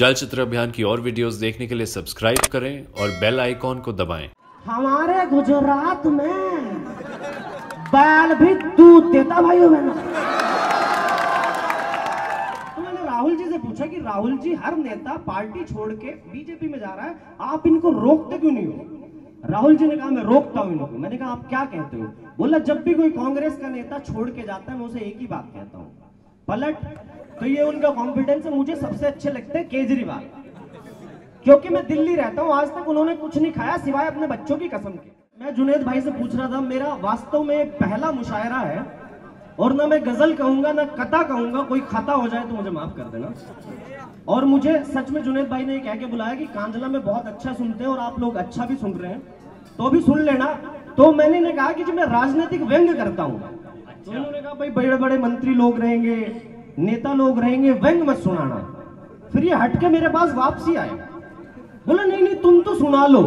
चलचित्र अभियान की और वीडियोस देखने के लिए सब्सक्राइब करें और बेल आइकॉन को दबाएं। हमारे गुजरात में बैल भी दूध देता भाई बहनों। तो मैंने राहुल जी से पूछा कि राहुल जी हर नेता पार्टी छोड़ के बीजेपी में जा रहा है, आप इनको रोकते क्यों नहीं हो? राहुल जी ने कहा मैं रोकता हूँ इनको। मैंने कहा आप क्या कहते हो? बोला जब भी कोई कांग्रेस का नेता छोड़ के जाता है मैं उसे एक ही बात कहता हूँ पलट। तो ये उनका कॉन्फिडेंस है। मुझे सबसे अच्छे लगते हैं केजरीवाल, क्योंकि मैं दिल्ली रहता हूँ, आज तक उन्होंने कुछ नहीं खाया सिवाय अपने बच्चों की कसम के। मैं जुनेद भाई से पूछ रहा था, मेरा वास्तव में पहला मुशायरा है और ना मैं गजल कहूंगा ना कथा कहूंगा, कोई खता हो जाए तो मुझे माफ कर देना। और मुझे सच में जुनेद भाई ने कह के बुलाया कि कांजला में बहुत अच्छा सुनते हैं और आप लोग अच्छा भी सुन रहे हैं तो भी सुन लेना। तो मैंने इन्हें कहा कि जो मैं राजनीतिक व्यंग करता हूँ, तो उन्होंने कहा भाई बड़े बड़े मंत्री लोग रहेंगे, नेता लोग रहेंगे, व्यंग मत सुनाना। फिर ये हटके मेरे पास वापसी आए, बोला नहीं नहीं तुम तो सुना लो।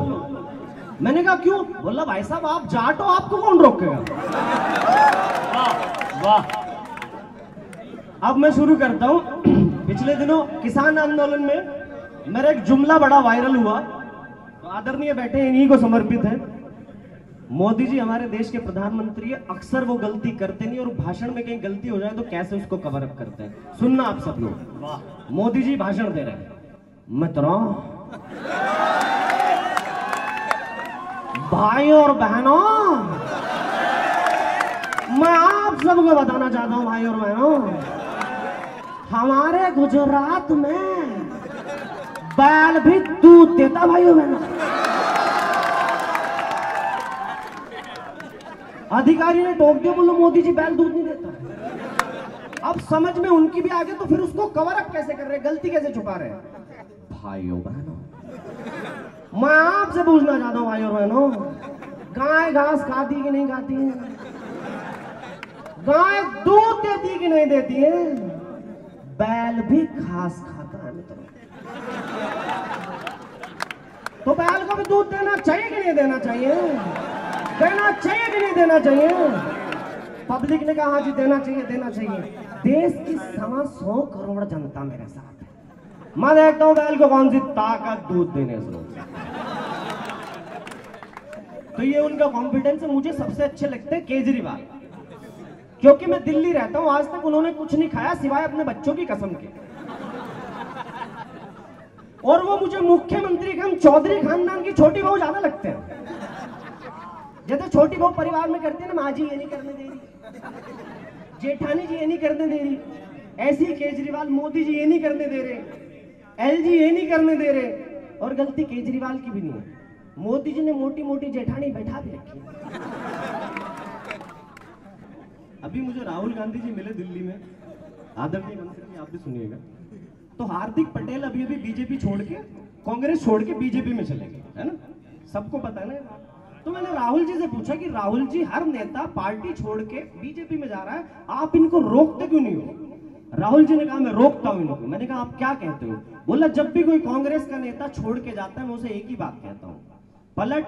मैंने कहा क्यों? बोला भाई साहब आप जाट हो, आपको कौन रोकेगा। अब मैं शुरू करता हूँ। पिछले दिनों किसान आंदोलन में मेरा एक जुमला बड़ा वायरल हुआ, आदरणीय बैठे इन्हीं को समर्पित है। मोदी जी हमारे देश के प्रधानमंत्री है, अक्सर वो गलती करते नहीं और भाषण में कहीं गलती हो जाए तो कैसे उसको कवर अप करते हैं, सुनना आप सब लोग। मोदी जी भाषण दे रहे हैं, मित्रों भाइयों और बहनों मैं आप सबको बताना चाहता हूं भाई और बहनों, हमारे गुजरात में बैल भी दूध देता भाइयों बहनों। अधिकारी ने टोक दिया, बोलो मोदी जी बैल दूध नहीं देता। अब समझ में उनकी भी आगे, तो फिर उसको कवर अप कैसे कर रहे हैं, गलती कैसे छुपा रहे हैं। भाइयों बहनों मैं आपसे पूछना चाहता हूँ भाइयों बहनों, गाय घास खाती कि नहीं खाती है, गाय दूध देती कि नहीं देती है। बैल भी घास खाता है मित्रों, तो बैल को भी दूध देना चाहिए कि नहीं देना चाहिए, देना चाहिए कि नहीं देना चाहिए। पब्लिक ने कहा हाँ जी देना चाहिए देना चाहिए। देश की 700 करोड़ जनता मेरे साथ है, मैं देखता हूँ बैल को कौन सी ताकत दूध देने से। तो ये उनका कॉन्फिडेंस है। मुझे सबसे अच्छे लगते हैं केजरीवाल, क्योंकि मैं दिल्ली रहता हूँ, आज तक उन्होंने कुछ नहीं खाया सिवाय अपने बच्चों की कसम के। और वो मुझे मुख्यमंत्री कम चौधरी खानदान की छोटी बहू ज्यादा लगते हैं। जैसे छोटी बहू परिवार में करते ना, माँ जी ये नहीं करने दे रही, जेठानी जी ये नहीं करने दे रही, ऐसी केजरीवाल मोदी जी ये नहीं करने दे रहे, एल जी ये नहीं करने दे रहे। और गलती केजरीवाल की भी नहीं है, मोदी जी ने मोटी मोटी जेठानी बैठा भी रखी। अभी मुझे राहुल गांधी जी मिले दिल्ली में, आदरणीय मंत्री, आप भी सुनिएगा। तो हार्दिक पटेल अभी अभी बीजेपी छोड़ के, कांग्रेस छोड़ के बीजेपी में चले गए, है ना, सबको पता है ना। तो मैंने राहुल जी से पूछा कि राहुल जी हर नेता पार्टी छोड़ के बीजेपी में जा रहा है, आप इनको रोकते क्यों नहीं हो? राहुल जी ने कहा मैं रोकता हूँ इनको। मैंने कहा आप क्या कहते हो? बोला जब भी कोई कांग्रेस का नेता छोड़ के जाता है मैं उसे एक ही बात कहता हूँ पलट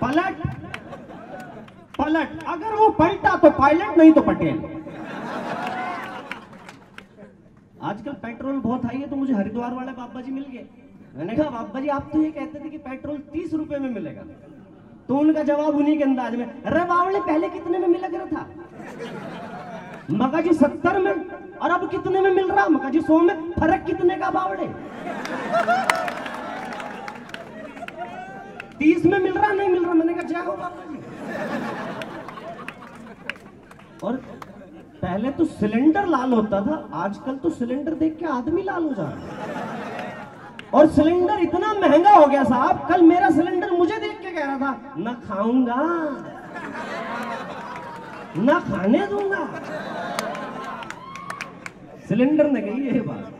पलट पलट। अगर वो पलटा तो पायलट, नहीं तो पटेल। आजकल पेट्रोल बहुत हाई है, तो मुझे हरिद्वार वाले बाबा जी मिल गए। मैंने कहा बाबा जी आप तो ये कहते थे कि पेट्रोल 30 रुपए में मिलेगा, तो उनका जवाब उन्हीं के अंदाज में, अरे बावले पहले कितने में मिला कर था? मका जी 70 में, और अब कितने में मिल रहा? मका जी 100 में। फर्क कितने का बावड़े? 30 में मिल रहा नहीं मिल रहा। मैंने कहा जाओ बाबा जी। और पहले तो सिलेंडर लाल होता था, आजकल तो सिलेंडर देख के आदमी लाल हो जा रहा है। और सिलेंडर इतना महंगा हो गया साहब, कल मेरा सिलेंडर मुझे देख के कह रहा था ना खाऊंगा ना खाने दूंगा। सिलेंडर ने कही ये बात।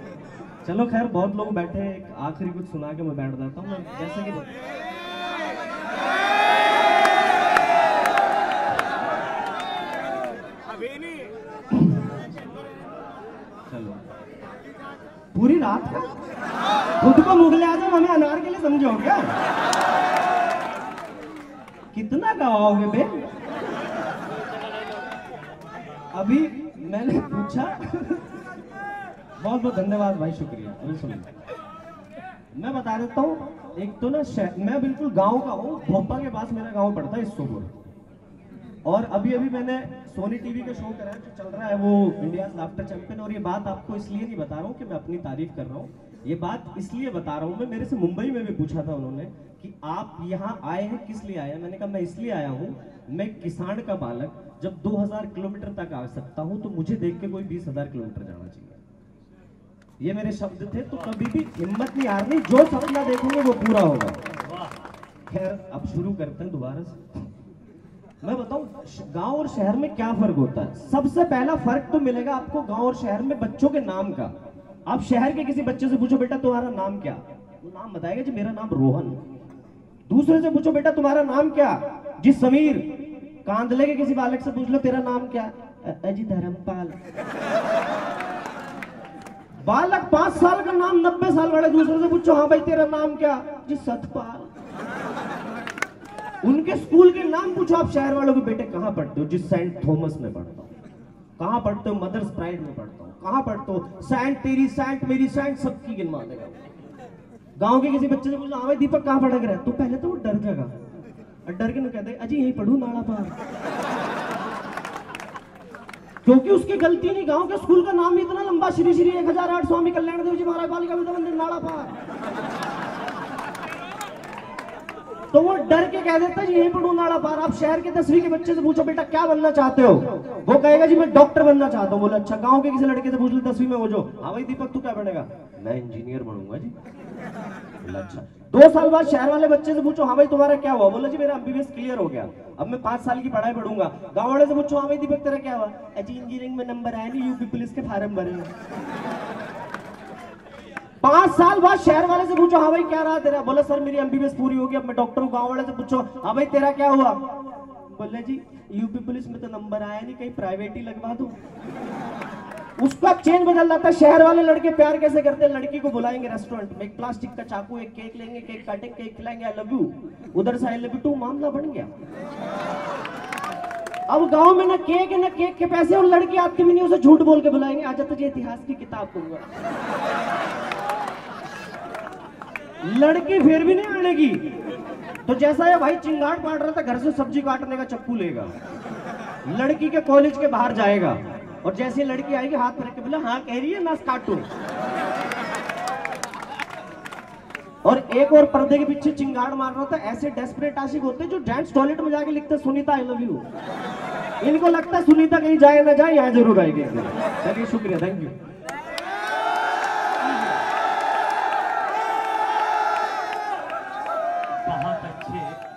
चलो खैर बहुत लोग बैठे हैं, आखिरी कुछ सुना के मैं बैठ जाता हूँ। जैसे कि चलो पूरी रात का खुद को मुगले आजम हमें अनार के लिए समझो क्या? कितना गवाओगे बे? अभी मैंने पूछा बहुत बहुत धन्यवाद भाई, शुक्रिया। अभी सुनिए, मैं बता देता हूँ, एक तो ना मैं बिल्कुल गांव का हूँ, भोपा के पास मेरा गांव पड़ता है इसोपुर। और अभी अभी मैंने सोनी टीवी का शो करा है जो चल रहा है वो इंडिया लाफ्टर चैंपियन। और ये बात आपको इसलिए नहीं बता रहा हूँ कि मैं अपनी तारीफ कर रहा हूँ, ये बात इसलिए बता रहा हूँ, मैं मेरे से मुंबई में भी पूछा था उन्होंने कि आप यहाँ आए हैं किस लिए आए हैं। मैंने कहा मैं इसलिए आया हूँ, मैं किसान का बालक जब 2000 किलोमीटर तक आ सकता हूँ तो मुझे देख के कोई 20,000 किलोमीटर जाना चाहिए। ये मेरे शब्द थे, तो कभी भी हिम्मत नहीं हारनी, जो सपना देखोगे वो पूरा होगा। खैर अब शुरू करते हैं दोबारा से। मैं बताऊं गांव और शहर में क्या फर्क होता है। सबसे पहला फर्क तो मिलेगा आपको गांव और शहर में बच्चों के नाम का। आप शहर के किसी बच्चे से पूछो बेटा तुम्हारा नाम क्या, वो नाम बताएगा जी मेरा नाम रोहन। दूसरे से पूछो बेटा तुम्हारा नाम क्या, जी समीर। कांधले के किसी बालक से पूछ लो तेरा नाम क्या, अजी धर्मपाल। बालक 5 साल का नाम 90 साल वाले दूसरे से पूछो हाँ भाई तेरा नाम क्या, जी सतपाल। उनके स्कूल के नाम पूछो आप शहर वालों के, बेटे कहाँ पढ़ते हो, जी सेंट थॉमस में पढ़ता हूँ। कहाँ पढ़ते हो, मदर्स प्राइड में पढ़ता हूँ। कहाँ पढ़ते हो, सेंट तेरी सेंट मेरी सेंट सबकी गिनवा देगा। गाँव के किसी बच्चे से पूछो हाँ भाई दीपक कहाँ पढ़क रहा है, तो पहले तो वो डर जाएगा और डर के ना कहते अजी यही पढ़ू नाड़ा पार, क्योंकि उसकी गलती नहीं, गांव के स्कूल का नाम इतना लंबा, श्री श्री 1008 स्वामी कल्याण देव जी महाराज बालिका विद्या मंदिर नाड़ापार, तो वो डर के कह देता है यही पढ़ू नाड़ापार। आप शहर के 10वीं के बच्चे से पूछो बेटा क्या बनना चाहते हो, वो कहेगा जी मैं डॉक्टर बनना चाहता हूँ। बोले अच्छा, गाँव के किसी लड़के से पूछ लो 10वीं में, वो जो हाँ भाई दीपक तू क्या बनेगा, मैं इंजीनियर बनूंगा जी। बोला अच्छा। 2 साल बाद शहर वाले बच्चे से पूछो हाँ भाई तुम्हारा क्या हुआ, बोला जी मेरा एमबीबीएस क्लियर हो गया, अब मैं 5 साल की पढ़ाई पढ़ूंगा। गाँव वाले से पूछो हाँ भाई दीपक तेरा क्या हुआ, अजी इंजीनियरिंग में नंबर आया नहीं, यूपी पुलिस के फार्म भरे। 5 साल बाद शहर वाले से पूछो हाँ भाई क्या रहा तेरा, बोला सर मेरी एमबीबीएस पूरी होगी अब मैं डॉक्टर हूँ। गाँव वाले से पूछो हाँ भाई तेरा क्या हुआ, बोला जी यूपी पुलिस में तो नंबर आया नहीं, कहीं प्राइवेट ही लगवा दू। उसका चेंज बदल जाता है। शहर वाले लड़के प्यार कैसे करते हैं, लड़की को बुलाएंगे रेस्टोरेंट में, एक प्लास्टिक का चाकू, एक केक लेंगे, केक काटेंगे, केक खिलाएंगे, आई लव यू, उधर से आई लव यू टू, मामला बन गया। अब गांव में ना केक है ना केक के पैसे, और लड़की आपकी भी नहीं, उसे झूठ बोल के बुलाएंगे आजा तुझे इतिहास की किताब दूंगा, लड़की फिर भी नहीं आनेगी। तो जैसा है भाई चिंगाट काट रहा था, घर से सब्जी काटने का चक्कू लेगा, लड़की के कॉलेज के बाहर जाएगा, और जैसे लड़की आएगी हाथ पर रख के बोला हाँ कह रही है ना काटू। और एक और पर्दे के पीछे चिंगाड़ मार रहा था, ऐसे डेस्परेट आशिक होते जो जेंट्स टॉयलेट में जाके लिखते सुनीता आई लव यू, इनको लगता है सुनीता कहीं जाए ना जाए यहाँ जरूर आएगी। चलिए शुक्रिया, थैंक यू। बहुत अच्छे।